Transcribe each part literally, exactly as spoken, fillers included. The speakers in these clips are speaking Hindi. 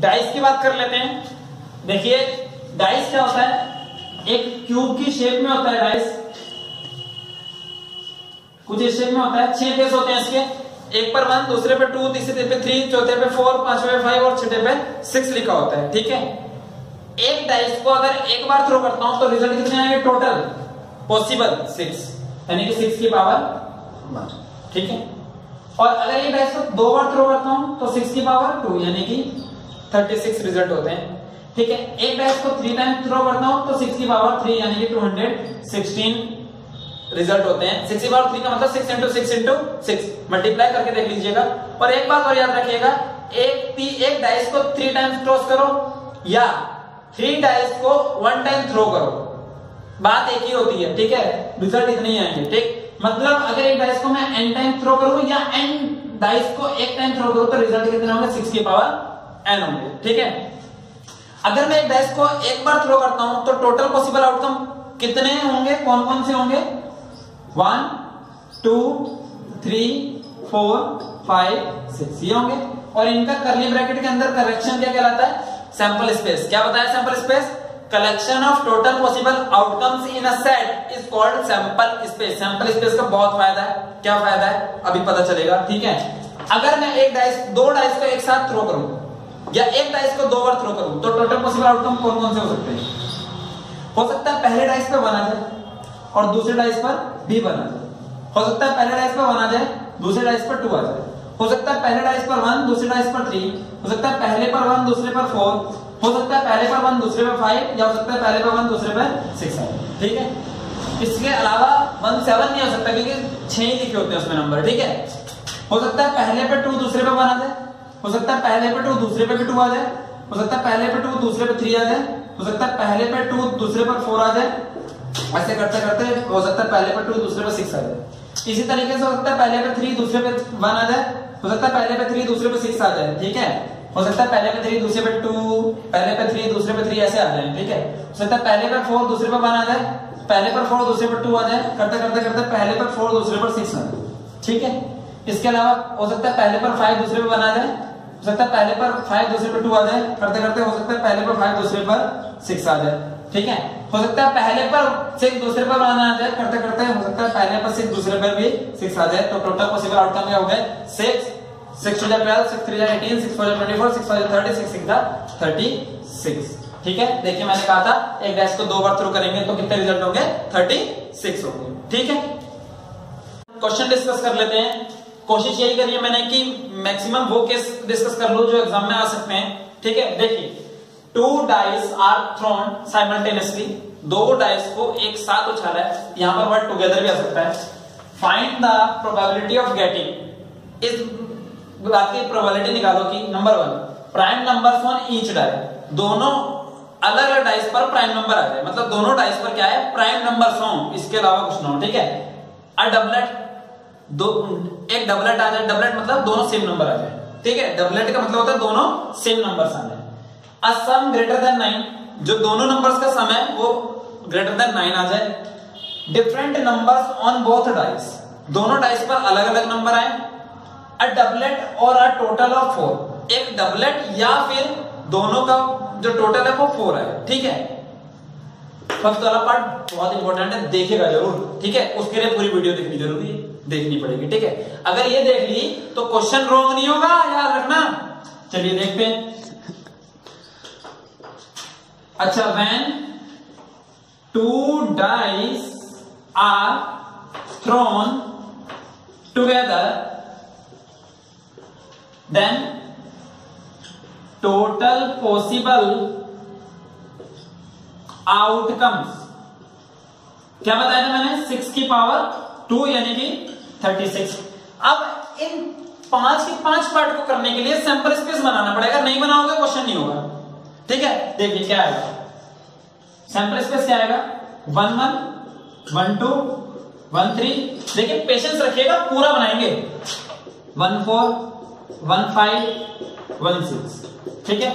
डाइस की बात कर लेते हैं। देखिए डाइस क्या होता है, एक क्यूब की शेप में होता है डाइस, कुछ इस शेप में होता है। छह फेस होते हैं इसके, एक पर वन, दूसरे पे टू, तीसरे पे थ्री, चौथे पे फोर, पांचवे पे फाइव और छठे पे सिक्स लिखा होता है। ठीक है, एक डाइस को अगर एक बार थ्रो करता हूं तो रिजल्ट कितने आएंगे टोटल पॉसिबल सिक्स, यानी कि सिक्स की पावर वन। ठीक है, और अगर ये डाइस को दो बार थ्रो करता हूं तो सिक्स की पावर टू यानी कि थर्टी सिक्स रिजल्ट होते हैं। ठीक है, एक डाइस को थ्री टाइम थ्रो करता हूं तो सिक्स की पावर थ्री यानी कि टू हंड्रेड सिक्सटीन रिजल्ट होते हैं। सिक्स की पावर थ्री का मतलब six into six into six, multiply करके देख लीजिएगा। और एक बात और याद रखिएगा, एक एक डाइस को थ्री टाइम्स क्रॉस करो या थ्री डाइस को वन टाइम थ्रो करो, बात एक ही होती है। ठीक है, रिजल्ट इतने ही आएंगे। ठीक, मतलब अगर एक डाइस को मैं n टाइम थ्रो करूं या n डाइस को एक टाइम थ्रो करूं तो रिजल्ट कितने होंगे सिक्स की पावर n होंगे। ठीक है, अगर मैं एक डाइस को एक बार थ्रो करता हूं तो टोटल पॉसिबल आउटकम कितने होंगे, कौन कौन से होंगे, one two three four five six ये होंगे। और इनका करली ब्रैकेट के अंदर करेक्शन क्या कहलाता है, सैंपल स्पेस। क्या बताया, sample space, collection of total possible outcomes in a set is called sample space. Sample space का बहुत फायदा है। क्या फायदा है अभी पता चलेगा। ठीक है, अगर मैं एक डाइस दो डाइस को एक साथ थ्रो करूं या एक डाइस को दो बार थ्रो करूं तो टोटल पॉसिबल आउटकम कौन कौन से हो सकते हैं। हो सकता है पहले डाइस पे वन आ जाए और दूसरे डाइस पर भी वन आ जाए, हो सकता है पहले डाइस पर वन आ जाए दूसरे डाइस पर टू आ जाए, हो सकता है पहले डाइस पर वन दूसरे डाइस पर थ्री, हो सकता है पहले पर वन दूसरे पर फोर, हो सकता है पहले पर वन दूसरे पर फाइव, या हो सकता है पहले पर वन दूसरे पर सिक्स है। ठीक है, इसके अलावा वन सेवन नहीं हो सकता क्योंकि छह ही लिखे होते हैं उसमें नंबर। ठीक है, हो सकता है पहले पे टू दूसरे पे वन आ जाए, हो सकता है पहले पे टू दूसरे पे भी टू आ जाए, हो सकता है पहले पे टू दूसरे पे थ्री आ जाए, हो सकता है पहले पे टू दूसरे पर फोर आ जाए, ऐसे करते करते हो सकता है पहले पे टू दूसरे पर सिक्स आ जाए। इसी तरीके से हो सकता है पहले पे थ्री दूसरे पे वन आ जाए, हो सकता है पहले पे थ्री दूसरे पे सिक्स आ जाए। ठीक है, हो सकता है पहले पे थ्री दूसरे पे टू, पहले पे थ्री दूसरे पे थ्री ऐसे आ जाए। ठीक है, हो सकता है पहले पे फोर दूसरे पे वन आ जाए, पहले पर फोर दूसरे पर टू आ जाए, करते करते करते पहले पर फोर दूसरे पर सिक्स आ जाए। ठीक है, इसके अलावा हो सकता है पहले पर फाइव दूसरे पे वन आ जाए, हो सकता है पहले पर फाइव दूसरे पर टू आ जाए, करते करते हो सकता है पहले पर फाइव दूसरे पर सिक्स आ जाए। ठीक है, हो सकता है पहले पर सिक्स दूसरे पर वन आ जाए, करते करते हो सकता है पहले पर सिक्स दूसरे पर भी सिक्स आ जाए। तो टोटल पॉसिबल आउटकम क्या हो गए six, six two twelve, six three eighteen, six four twenty four, six five thirty, six six thirty six. ठीक है, देखिए मैंने कहा था एक डैश को दो बार थ्रू करेंगे तो कितने रिजल्ट होंगे थर्टी सिक्स होंगे। ठीक है, क्वेश्चन डिस्कस कर लेते हैं। कोशिश यही करिए मैंने कि मैक्सिमम वो केस डिस्कस कर लो जो एग्जाम में आ सकते हैं। ठीक है, देखिए two dice are thrown simultaneously, दो डाइस को एक साथ उछाला है, यहाँ पर वर्ड टुगेदर भी आ सकता है। Find the probability of getting is, बात की प्रोबेबिलिटी निकालो कि number one prime numbers on each dice, दोनों अलग अलग डाइस पर प्राइम नंबर आ जाए, मतलब दोनों डाइस पर क्या है प्राइम नंबर्स हो, इसके अलावा कुछ ना हो। ठीक है, अ डबलेट, दो एक डबलेट आ जाए, डबलेट मतलब दोनों सेम नंबर आ जाए। ठीक है, डबलेट का मतलब होता है दोनों सेम नंबर्स आ जाए। A sum greater than nine, जो दोनों नंबर्स का सम है वो ग्रेटर देन नाइन आ जाए। Different numbers on both dice, दोनों डाइस पर अलग अलग नंबर आए। अ डबलेट और अ टोटल ऑफ फोर, एक डबलेट या फिर दोनों का जो टोटल है वो फोर है। ठीक है, फर्स्ट वाला पार्ट बहुत इंपॉर्टेंट है, देखेगा जरूर। ठीक है, उसके लिए पूरी वीडियो देखनी जरूरी है, देखनी पड़ेगी। ठीक है, अगर ये देख ली तो क्वेश्चन रॉन्ग नहीं होगा, याद रखना। चलिए देखते हैं। अच्छा, when two dice are thrown together then total possible outcomes, क्या बताया था मैंने सिक्स की पावर टू यानी कि थर्टी सिक्स। अब इन पांच के पांच पार्ट को करने के लिए सैंपल स्पेस बनाना पड़ेगा, नहीं बनाओगे क्वेश्चन नहीं होगा। ठीक है, देखिए क्या आएगा सैंपल स्पेस, क्या आएगा one one one two one three, देखिए पेशेंस रखिएगा पूरा बनाएंगे, one four one five one six. ठीक है,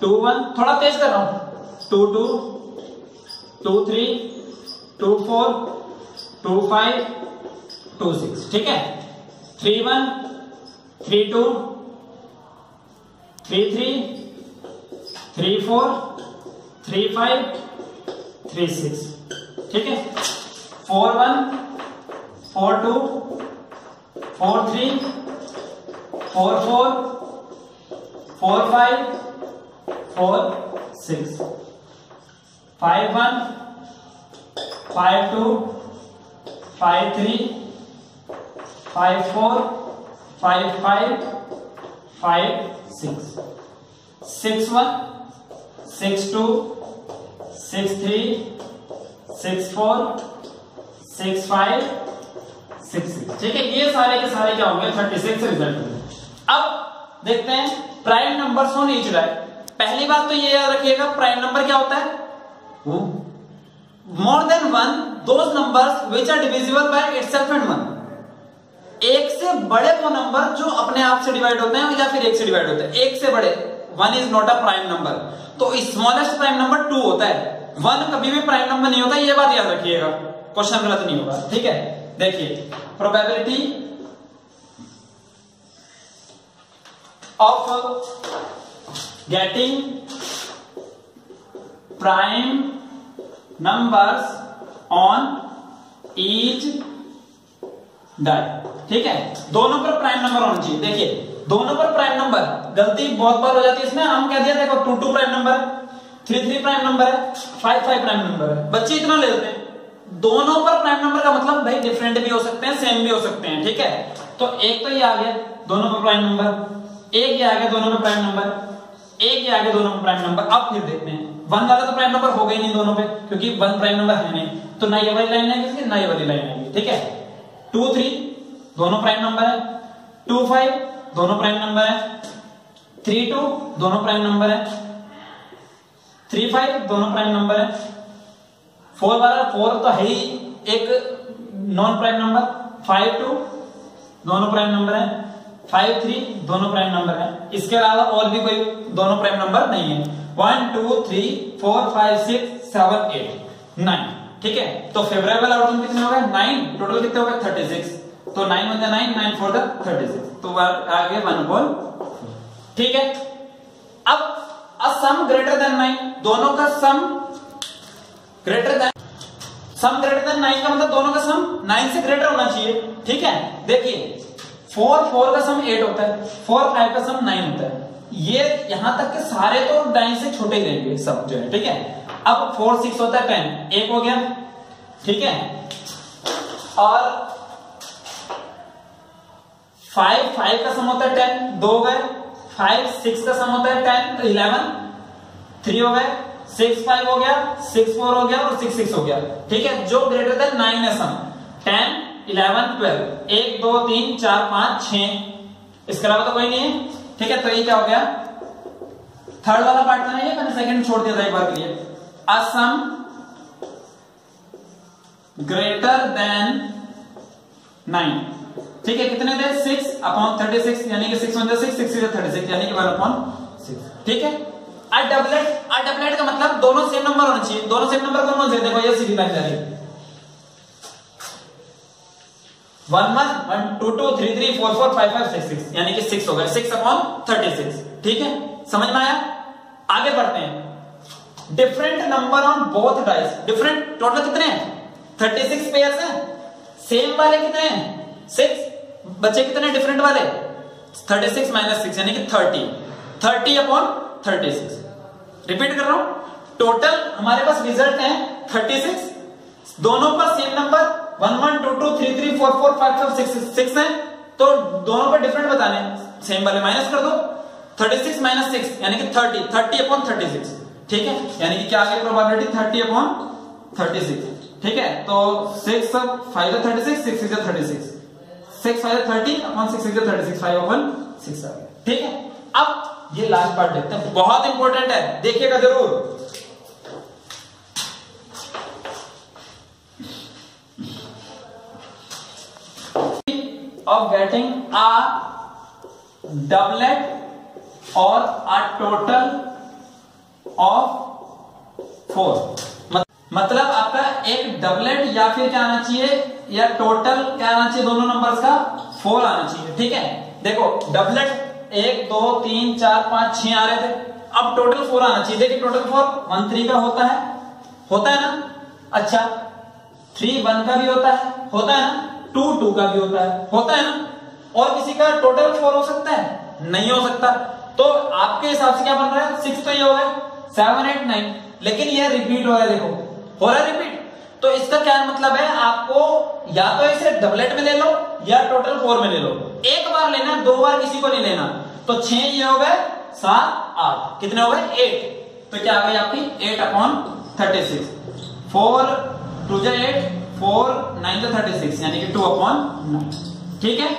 टू वन, थोड़ा तेज कर रहा हूं, two two two three two four two five two six. ठीक है, three one three two three three three four three five three six, ठीक है, four one four two four three four four four five four six, five one five two five three five four five five five six, six one six two six three six four six five six six, ठीक है, ये सारे के सारे क्या होंगे थर्टी सिक्स रिजल्ट। अब देखते हैं प्राइम नंबर्स होने इच रहा है। पहली बात तो ये याद रखिएगा प्राइम नंबर क्या होता है, more than one those numbers which are divisible by itself and one, एक से बड़े वो नंबर जो अपने आप से डिवाइड होते हैं या फिर एक से डिवाइड होते हैं, एक से बड़े one is not a prime number, तो स्मॉलेस्ट प्राइम नंबर टू होता है, वन कभी भी प्राइम नंबर नहीं होता, ये बात याद रखिएगा, क्वेश्चन गलत नहीं होगा, ठीक है। देखिए probability of getting prime numbers on each die, ठीक है, दोनों पर प्राइम नंबर होना चाहिए। देखिए दोनों पर प्राइम नंबर, गलती बहुत बार हो जाती है इसमें, हम कह दिया देखो टू टू प्राइम नंबर है, थ्री थ्री प्राइम नंबर है, फाइव फाइव प्राइम नंबर है, बच्चे इतना ले लेते हैं। दोनों पर प्राइम नंबर का मतलब भाई डिफरेंट भी हो सकते हैं, सेम भी हो सकते हैं, ठीक है। तो एक तो ये आ गया दोनों पर प्राइम नंबर, एक ये आ गया दोनों पर प्राइम नंबर, एक ये आ गया दोनों पर प्राइम नंबर। अब फिर देखते हैं वन वाला तो प्राइम नंबर हो गई नहीं दोनों पे, क्योंकि वन प्राइम नंबर है नहीं, तो ना ये वाली लाइन आएगी ना ये वाली लाइन आएगी, ठीक है। टू थ्री दोनों प्राइम नंबर है, टू फाइव दोनों प्राइम नंबर है, थ्री टू दोनों प्राइम नंबर है, थ्री फाइव दोनों प्राइम नंबर है, फोर बारह फोर तो है ही एक non prime number, five two दोनों प्राइम नंबर है, फाइव थ्री दोनों प्राइम नंबर है, इसके अलावा और भी कोई दोनों प्राइम नंबर नहीं है। One two three four five six seven eight nine, ठीक है। तो फेवरेबल आउटकम कितने हो गए नाइन, टोटल कितने हो गए थर्टी सिक्स, तो nine one nine nine four thirty six, तो आगे वन फोर, ठीक है। अब a sum greater than nine, दोनों का sum greater than, sum greater than nine का मतलब दोनों का सम नाइन से ग्रेटर होना चाहिए, ठीक है। देखिए फोर फोर का सम एट होता है, फोर फाइव का सम नाइन होता है, ये यहां तक के सारे तो नाइन से छोटे ही रहेंगे सब जो है, ठीक है। अब फोर सिक्स होता है टेन, एक हो गया, ठीक है, और फाइव फाइव का सम होता है टेन, दो हो गए, फाइव सिक्स का सम होता है टेन इलेवन, थ्री हो गए, सिक्स फाइव हो गया, सिक्स फोर हो गया और सिक्स सिक्स हो गया, ठीक है। जो ग्रेटर देन नाइन है सम टेन इलेवन ट्वेल्व, एक दो तीन चार पांच छह, इसके अलावा तो कोई नहीं है, ठीक है। तो ये क्या हो गया थर्ड वाला पार्ट था, ये मैंने सेकंड छोड़ दिया था एक बार के लिए। A sum greater than nine, ठीक है, कितने थे सिक्स अपॉन थर्टी सिक्स, यानी कि six one six six thirty six, यानी कि वन अपॉन सिक्स, ठीक है। अ डबलेट, अ डबलेट का मतलब दोनों सेम नंबर होने चाहिए, दोनों सेम नंबर कौन कौन से, देखो ये सीधी लाइन जा रही है one one one two two three three four four five five six six, यानी कि सिक्स हो गया, सिक्स अपॉन थर्टी सिक्स, ठीक है, समझ में आया। आगे बढ़ते हैं, different number on both dice, different total कितने थर्टी सिक्स पेयर है, सेम वाले कितने सिक्स, बच्चे कितने डिफरेंट वाले थर्टी सिक्स माइनस सिक्स यानी कि thirty, thirty upon thirty six, repeat कर रहा हूं, टोटल हमारे पास रिजल्ट है थर्टी सिक्स, दोनों पर same number one one two two three three four four five five six six है, तो दोनों पर डिफरेंट बताने, सेम वाले माइनस कर दो, थर्टी सिक्स माइनस सिक्स यानी कि thirty, thirty upon thirty six, ठीक है, यानी कि क्या आ गई probability thirty upon thirty six, ठीक है। तो six five thirty six, six is thirty six, six five thirty upon six is thirty six, five upon six आ गया, ठीक है। अब ये लास्ट पार्ट देखते हैं, बहुत इंपॉर्टेंट है, देखिएगा जरूर। ऑफ गेटिंग अ डबलेट और अ टोटल ऑफ फोर, मतलब आपका एक डबलेट या फिर क्या आना चाहिए या टोटल क्या आना चाहिए, दोनों नंबर्स का फोर आना चाहिए, ठीक है। देखो डबलेट एक दो तीन चार पांच छह आ रहे थे, अब टोटल फोर आना चाहिए। देखिए टोटल फोर वन थ्री का होता है होता है ना, अच्छा थ्री वन का भी होता है होता है ना, टू टू का भी होता है होता है ना, और किसी का टोटल फोर हो सकता है? नहीं हो सकता। तो आपके हिसाब से क्या बन रहा है? सिक्स तो ये हो गया, सेवन एट नाइन, लेकिन ये रिपीट हो रहा है, देखो हो रहा है रिपीट। तो इसका क्या मतलब है, आपको या तो इसे डबलेट में ले लो या टोटल फोर में ले लो, एक बार लेना, दो बार किसी को नहीं लेना। तो छह ये हो गए, सात आठ कितने हो गए एट, तो क्या आ गई आपकी eight upon thirty six, four two जो एट, फोर नाइन जो थर्टी सिक्स, यानी कि टू अपॉन नाइन। ठीक है,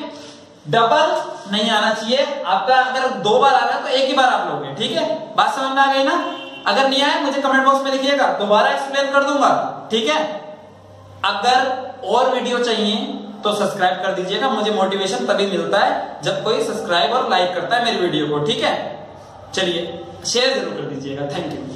डबल नहीं आना चाहिए आपका, अगर दो बार आ रहा है तो एक ही बार आप लोगे। ठीक है, बात समझ में आ गई ना? अगर नहीं आए मुझे कमेंट बॉक्स में लिखिएगा, दोबारा एक्सप्लेन कर दूंगा। ठीक है, अगर और वीडियो चाहिए तो सब्सक्राइब कर दीजिएगा, मुझे मोटिवेशन तभी मिलता है जब कोई सब्सक्राइब और लाइक करता है मेरी वीडियो को। ठीक है, चलिए शेयर जरूर कर दीजिएगा। Thank you.